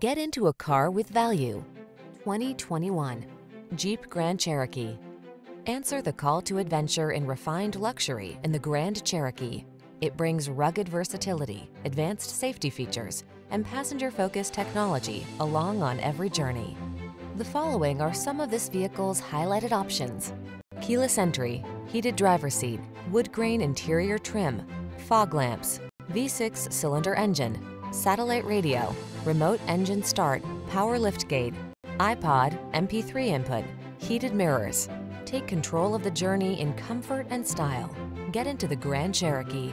Get into a car with value. 2021 Jeep Grand Cherokee. Answer the call to adventure in refined luxury in the Grand Cherokee. It brings rugged versatility, advanced safety features, and passenger-focused technology along on every journey. The following are some of this vehicle's highlighted options: keyless entry, heated driver's seat, wood grain interior trim, fog lamps, V6 cylinder engine, satellite radio, remote engine start, power liftgate, iPod, MP3 input, heated mirrors. Take control of the journey in comfort and style. Get into the Grand Cherokee.